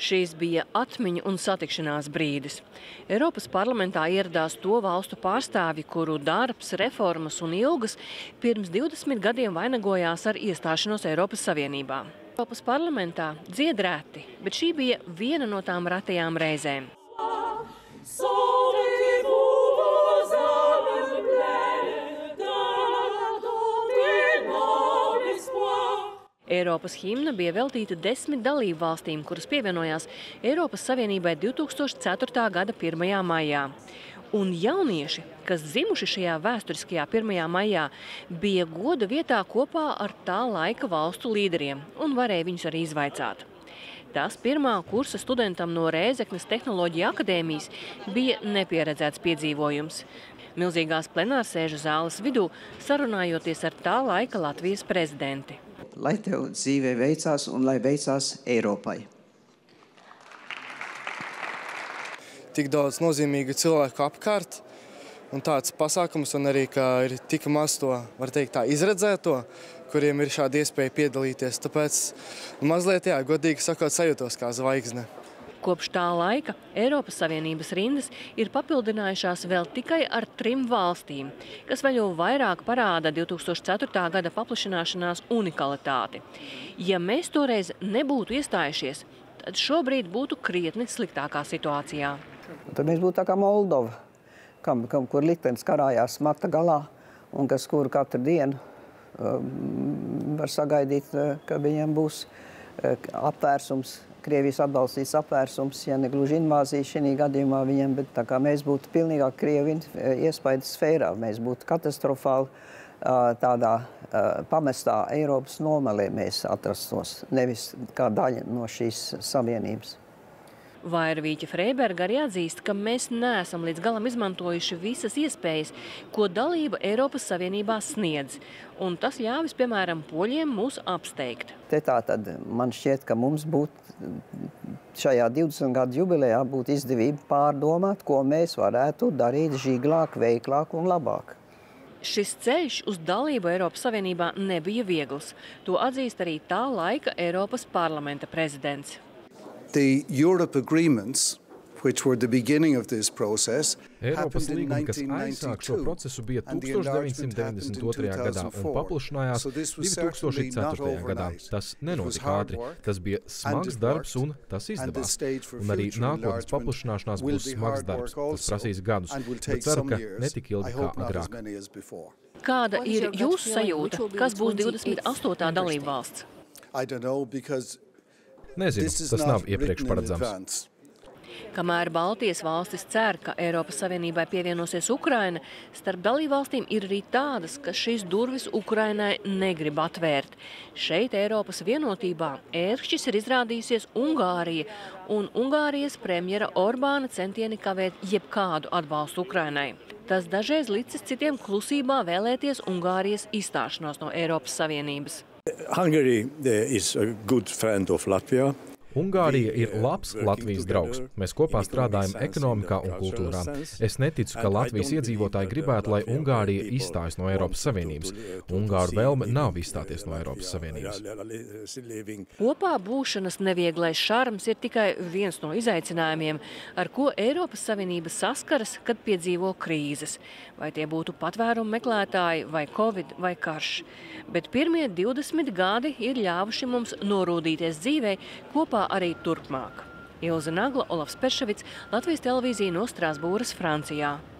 Šīs bija atmiņu un satikšanās brīdis. Eiropas parlamentā ieradās to valstu pārstāvi, kuru darbs, reformas un ilgas pirms 20 gadiem vainagojās ar iestāšanos Eiropas Savienībā. Eiropas parlamentā dzied reti, bet šī bija viena no tām retajām reizēm. Eiropas himna bija veltīta 10 dalību valstīm, kuras pievienojās Eiropas Savienībai 2004. gada 1. maijā. Un jaunieši, kas dzimuši šajā vēsturiskajā 1. maijā, bija goda vietā kopā ar tā laika valstu līderiem un varēja viņus arī izvaicāt. Tas pirmā kursa studentam no Rēzeknes tehnoloģija akadēmijas bija nepieredzēts piedzīvojums. Milzīgās plenārsēžu zāles vidū sarunājoties ar tā laika Latvijas prezidenti. Lai tev dzīvē veicās un lai veicās Eiropai. Tik daudz nozīmīgu cilvēku apkārt un tāds pasākums, un arī, ka ir tik maz to, var teikt tā, izredzēto, kuriem ir šāda iespēja piedalīties. Tāpēc mazliet, jā, godīgi sakot, sajūtos kā zvaigzne. Kopš tā laika Eiropas Savienības rindas ir papildinājušās vēl tikai ar 3 valstīm, kas vēl jau vairāk parāda 2004. gada paplašināšanās unikalitāti. Ja mēs toreiz nebūtu iestājušies, tad šobrīd būtu krietni sliktākā situācijā. Tad mēs būtu tā kā Moldova, kur liktenis karājās mata galā un kas kuru katru dienu var sagaidīt, ka viņiem būs apvērsums. Krievijas atbalstīs apvērsums, ja negluži invāzija šī gadījumā viņiem, bet tā kā mēs būtu pilnīgā Krievi iespaidas sfērā, mēs būtu katastrofāli tādā pamestā Eiropas nomalē mēs atrastos, nevis kā daļa no šīs savienības. Vaira Vīķe-Freiberga arī atzīst, ka mēs neesam līdz galam izmantojuši visas iespējas, ko dalība Eiropas Savienībā sniedz. Un tas ļāvis, piemēram, poļiem mūs apsteigt. Te tā tad man šķiet, ka mums būtu šajā 20 gadu jubilejā būtu izdevība pārdomāt, ko mēs varētu darīt žīglāk, veiklāk un labāk. Šis ceļš uz dalību Eiropas Savienībā nebija viegls. To atzīst arī tā laika Eiropas parlamenta prezidents. Eiropas līgumi, kas aizsāk šo procesu, bija 1992. gadā un paplašinājās 2004. gadā. Tas nenotika ātri, tas bija smags darbs un tas izdevās. Un arī nākotnes paplašināšanās būs smags darbs, tas prasīs gadus, bet ceru, ka netik ilgi kā agrāk. Kāda ir jūsu sajūta, kas būs 28. dalība valsts? Nezinu, tas nav iepriekš paredzams. Kamēr Baltijas valstis cer, ka Eiropas Savienībai pievienosies Ukraina, starp dalībvalstīm ir arī tādas, kas šīs durvis Ukrainai negrib atvērt. Šeit Eiropas vienotībā ērkšķis ir izrādījusies Ungārija, un Ungārijas premjera Orbāna centieni kavēt jebkādu atbalstu Ukrainai. Tas dažreiz licis citiem klusībā vēlēties Ungārijas izstāšanos no Eiropas Savienības. Ungārija ir labs Latvijas draugs. Mēs kopā strādājam ekonomikā un kultūrā. Es neticu, ka Latvijas iedzīvotāji gribētu, lai Ungārija izstājas no Eiropas Savienības. Ungāru vēlme nav izstāties no Eiropas Savienības. Kopā būšanas nevieglais šarms ir tikai viens no izaicinājumiem, ar ko Eiropas Savienība saskaras, kad piedzīvo krīzes. Vai tie būtu patvērumu meklētāji, vai Covid, vai karš. Bet pirmie 20 gadi ir ļāvuši mums norūdīties dzīvei kopā arī turpmāk. Ilze Nagla, Olavs Perševics, Latvijas televīzija no Strasbūras, Francijā.